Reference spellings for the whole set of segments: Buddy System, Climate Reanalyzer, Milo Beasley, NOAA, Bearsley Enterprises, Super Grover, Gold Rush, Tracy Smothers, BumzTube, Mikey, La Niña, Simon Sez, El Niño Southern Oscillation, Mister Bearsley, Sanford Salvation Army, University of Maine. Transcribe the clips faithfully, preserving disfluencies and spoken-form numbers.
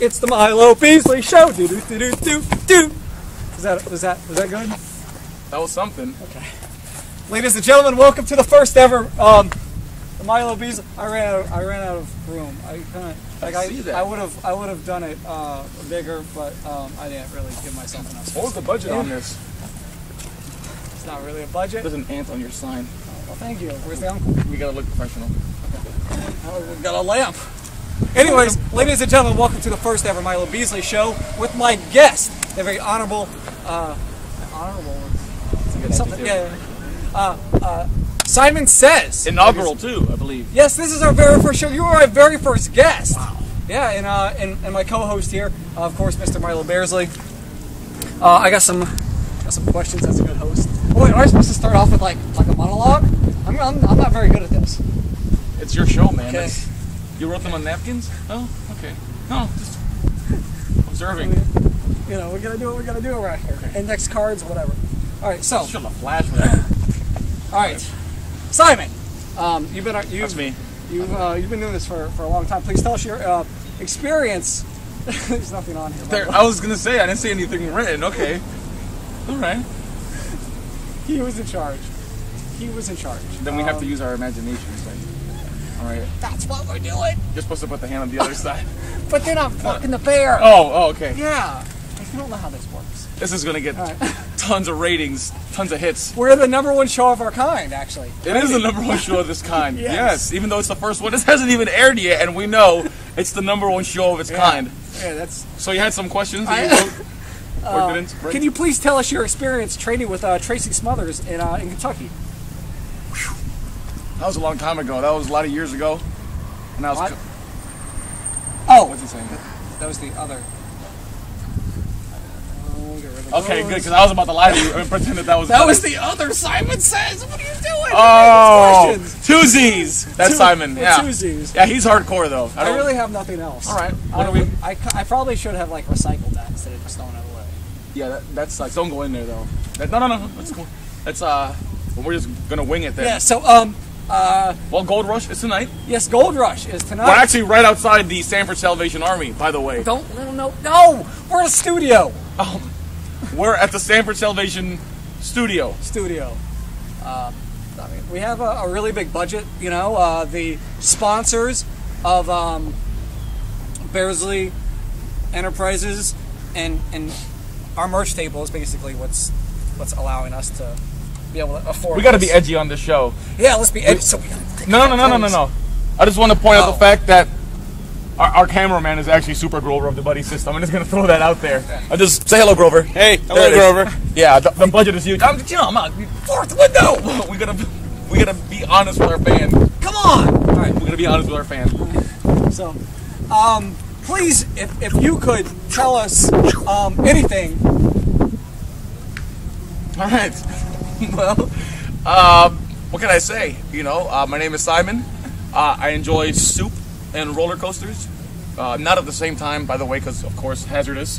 It's the Milo Beasley Show. Do do do do do do. Was that was that was that good? That was something. Okay. Ladies and gentlemen, welcome to the first ever um, the Milo Beasley. I ran out of, I ran out of room. I kind of like I I would have I would have done it uh, bigger, but um, I didn't really give myself enough. What was the budget on this? It's not really a budget. There's an ant on your sign. Oh, well, thank you. Where's the uncle? We gotta look professional. Okay. Oh, we've got a lamp. Anyways, ladies and gentlemen, welcome to the first ever Milo Beasley Show with my guest, the very honorable, uh, honorable, something, yeah, uh, uh, Simon Sez. Inaugural too, I believe. Yes, this is our very first show. You were our very first guest. Wow. Yeah, and uh, and, and my co-host here, uh, of course, Mister Milo Beasley. Uh, I got some, got some questions. That's a good host. Oh wait, am I supposed to start off with like like a monologue? I'm I'm, I'm not very good at this. It's your show, man. Okay. It's You wrote them on napkins? Oh, okay. No, just observing. You know, we're gonna do what we're gonna do around here. Okay. Index cards, whatever. All right, so. Shouldn't have flashed that. All right, Simon. Um, you've been you've That's me. You've uh, you've been doing this for for a long time. Please tell us your uh, experience. There's nothing on here. There, I was gonna say I didn't see anything written. Okay. All right. He was in charge. He was in charge. Then we um, have to use our imaginations. Like. All right. That's what we're doing. You're supposed to put the hand on the other side. But they're not fucking the bear. Oh, oh, okay. Yeah. I don't know how this works. This is going to get right. tons of ratings, tons of hits. We're the number one show of our kind, actually. It Rating. is the number one show of this kind. yes. yes. Even though it's the first one. This hasn't even aired yet, and we know it's the number one show of its yeah. kind. Yeah, that's... So you had some questions? I... you uh, didn't, right? Can you please tell us your experience training with uh, Tracy Smothers in, uh, in Kentucky? That was a long time ago. That was a lot of years ago. And I was. What? Oh, what's he saying? That was the other. Okay, good, because I was about to lie to you and pretend that that was. That was the other. Simon Says, "What are you doing?" Oh, two Z's. That's two, Simon. Yeah, two Z's. Yeah, he's hardcore though. I, I really have nothing else. All right. What I, are we? I, I probably should have like recycled that instead of just throwing it away. Yeah, that, that's like don't go in there though. That, no, no, no. That's cool. That's uh, we're just gonna wing it there. Yeah. So um. Uh, well, Gold Rush is tonight. Yes, Gold Rush is tonight. We're actually right outside the Sanford Salvation Army, by the way. Don't, no, no, we're in a studio. Um, we're at the Sanford Salvation Studio. Studio. Uh, I mean, we have a, a really big budget, you know. Uh, the sponsors of um, Bearsley Enterprises and and our merch table is basically what's what's allowing us to. Be able to afford we got to be edgy on this show. Yeah, let's be edgy. We, so we no, no, no, no, no, no. I just want to point oh. out the fact that our, our cameraman is actually Super Grover of the Buddy System. I'm just going to throw that out there. I just say hello, Grover. Hey, hello, Grover. Yeah, the, the budget is huge. I'm, you know, I'm out. Fourth window. we gotta, we gotta be honest with our fan. Come on. All right, we gotta be honest with our fan. Okay. So, um, please, if if you could tell us um anything. All right. Well, uh, what can I say? You know, uh, my name is Simon. Uh, I enjoy soup and roller coasters. Uh, not at the same time, by the way, because, of course, hazardous.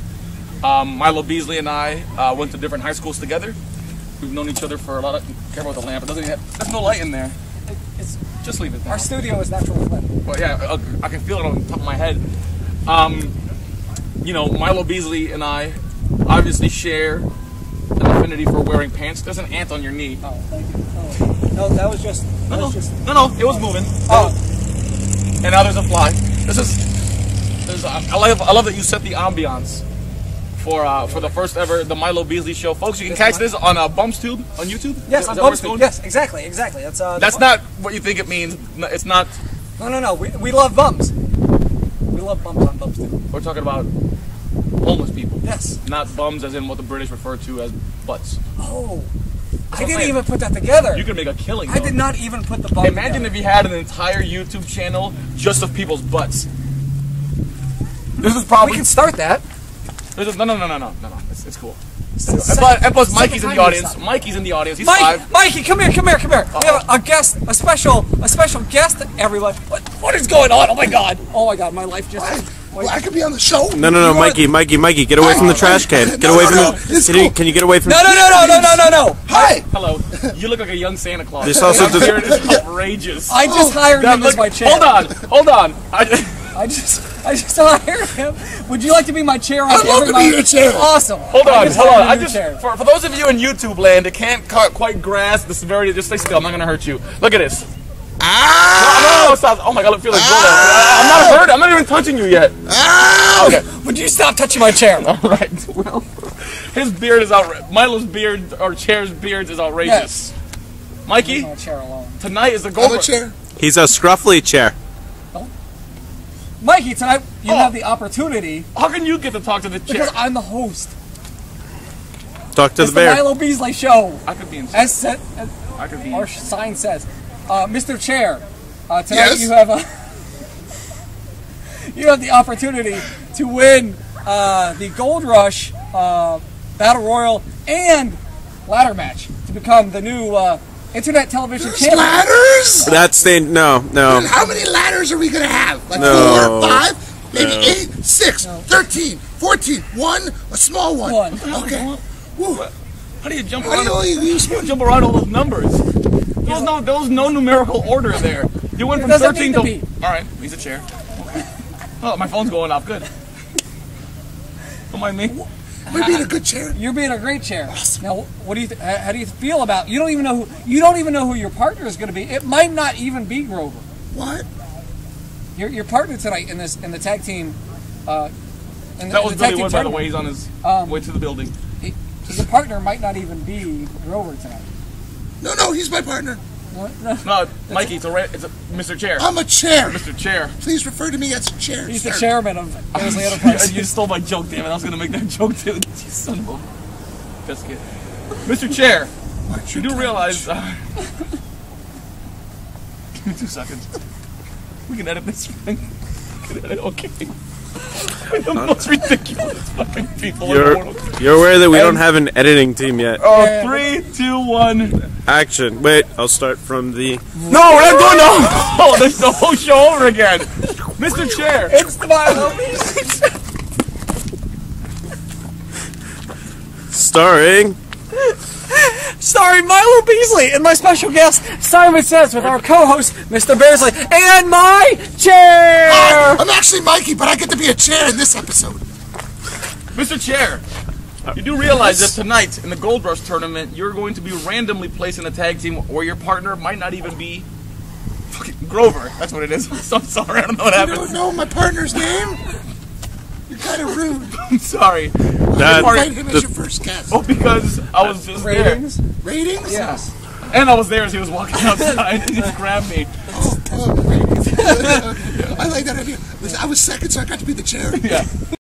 Um, Milo Beasley and I uh, went to different high schools together. We've known each other for a lot of... Care about the lamp. It doesn't even have, there's no light in there. It, it's, Just leave it there. Our studio is natural light. Well, yeah, I, I can feel it on the top of my head. Um, you know, Milo Beasley and I obviously share... affinity for wearing pants. There's an ant on your knee. Oh, thank you. Oh. No, that was just... That no, was just no, no, it was moving. Oh. Was, and now there's a fly. This is... There's a, I, love, I love that you set the ambiance for uh, for the first ever, the Milo Beasley Show. Folks, you can catch this on uh, BumzTube, on YouTube. Yes, on BumzTube. Yes, exactly, exactly. That's uh, That's not what you think it means. It's not... No, no, no. We, we love bums. We love bums on BumzTube. We're talking about... homeless people. Yes. Not bums as in what the British refer to as butts. Oh. I didn't even put that together. You could make a killing. I did not even put the bum Imagine together. If you had an entire YouTube channel just of people's butts. This is probably... We can start that. This is, no, no, no, no, no, no, no. It's, it's cool. So, and, plus, and plus, Mikey's in the audience. Mikey's in the audience. He's Mike, five. Mikey, come here, come here, come here. Uh-oh. We have a, a guest, a special, a special guest, everyone. What, what is going on? Oh, my God. Oh, my God. My life just... Well, I could be on the show. No, no, no, Mikey, Mikey, Mikey, get away from the trash can. Get away from the. Can you, can you get away from? No, no, no, no, no, no, no. Hi. Hello. You look like a young Santa Claus. This also is outrageous. I just hired him as my chair. Hold on, hold on. I just I just, I just hired him. Would you like to be my chair? I'd love to be your chair. Awesome. Hold on, hold on. I just, for, for those of you in YouTube land that can't quite grasp the severity, just stay still. I'm not gonna hurt you. Look at this. Ah! No, no, no, oh my God! I feel like ah! I'm not hurt. I'm not even touching you yet. Ah! Okay. Would you stop touching my chair? All right. Well, his beard is outrageous. Milo's beard or chair's beard is outrageous. Yes. Mikey, I'm a chair alone. Tonight is the Gold Rush. He's a scruffly chair. Mikey, tonight you oh. have the opportunity. How can you get to talk to the chair? Because I'm the host. Talk to it's the bear. The Milo Beasley show. I could be in. As set, as I could be. Our sign says, uh, "Mister Chair, uh, tonight yes. you have a you have the opportunity to win uh, the Gold Rush uh, Battle Royal and ladder match to become the new." Uh, Internet television There's channel. Ladders? That's the no, no. Dude, how many ladders are we gonna have? Like no. four, five, maybe no. eight, six, no. thirteen, fourteen, one, a small one. One. Okay. Woo. How do you jump how around? Do you, you, you jump around all those numbers. There's no, there's no numerical order there. You went from thirteen to. to all right, he's a chair. Okay. Oh, my phone's going off. Good. Don't mind me. We're being a good chair. You're being a great chair. Awesome. Now, what do you? How do you feel about? You don't even know who. You don't even know who your partner is going to be. It might not even be Grover. What? Your your partner tonight in this in the tag team. Uh, in that the, was in the Billy Wood, by the way. He's on his um, way to the building. He, his partner might not even be Grover tonight. No, no, he's my partner. What? No, no Mikey, it's a, it's a Mister Chair. I'm a chair. Mister Chair. Please refer to me as a chair. He's sir. the chairman of Bearsley Enterprises. You stole my joke, damn it. I was going to make that joke, too. You son of a biscuit. Mister Chair, you do realize... Uh, give me two seconds. We can edit this thing. We can edit, okay. We're the most ridiculous fucking people you're, in the world. You're aware that we and, don't have an editing team yet. Oh, yeah. Three, two, one... Action. Wait, I'll start from the... No, we're not going to... Oh, there's the whole show over again. Mister Chair. It's the Milo Starring... Starring Milo Beasley and my special guest, Simon Sez, with our co-host, Mister Bearsley, and my chair! Uh, I'm actually Mikey, but I get to be a chair in this episode. Mister Chair. You do realize that tonight, in the Gold Rush tournament, you're going to be randomly placed in a tag team where your partner might not even be fucking Grover. That's what it is. So I'm sorry, I don't know what happened. You don't know my partner's name? You're kind of rude. I'm sorry. That, I invited him as your first guest. Oh, because I was just Ratings? there. Ratings? Yes. And I was there as he was walking outside, and he just grabbed me. Oh, oh ratings. I like that idea. I was second, so I got to be the chair. Yeah.